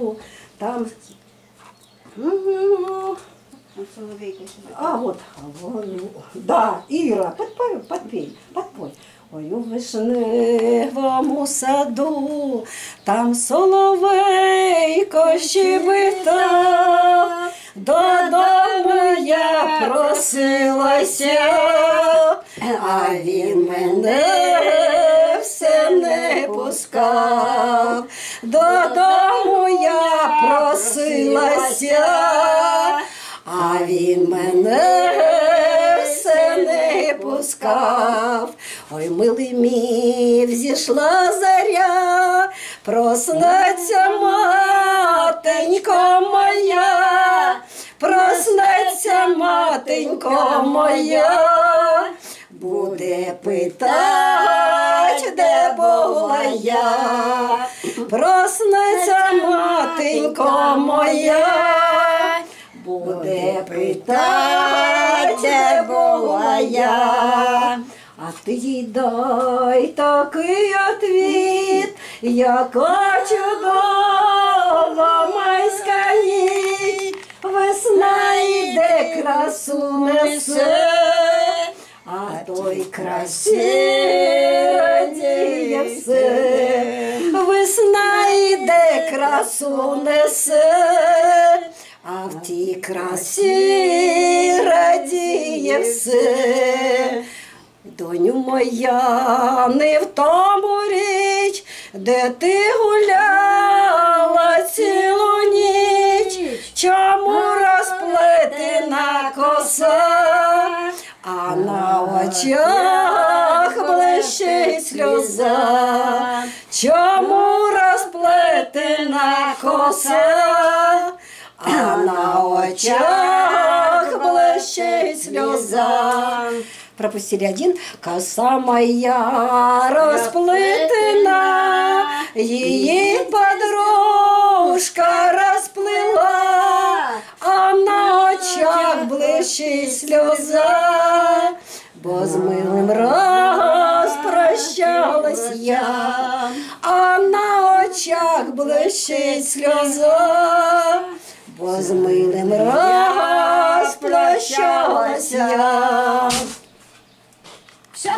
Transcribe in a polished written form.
что там... А вот, да, Ира, подпой. Ой, у вишневому саду, там соловейко щебета, додому я просилася, а він мене все не пускав. Додому я просилася, а він мене все не пускав. Ой, милий мій, взійшла заря, проснеться матенько моя, проснеться матенько моя, буде питать, де була я, проснеться матенько моя, буде питать, де була я. А ти їй дай такий отвіт, яка чудова майська ніч. Весна йде, красу несе, а той красі радіє все. Весна йде, красу несе, а в тій красі радіє все. Доню моя, не в тому річ, де ти гуляла цілу ніч, чому розплетена коса, а на очах блищить сльоза, чому розплетена коса, а на очах блищить сльоза. Пропустили один. Коса моя расплетена, ее подружка расплела, а на очах блищить слеза, бо с милым распрощалась я, а на очах блищить слеза, бо с милым распрощалась я. Все?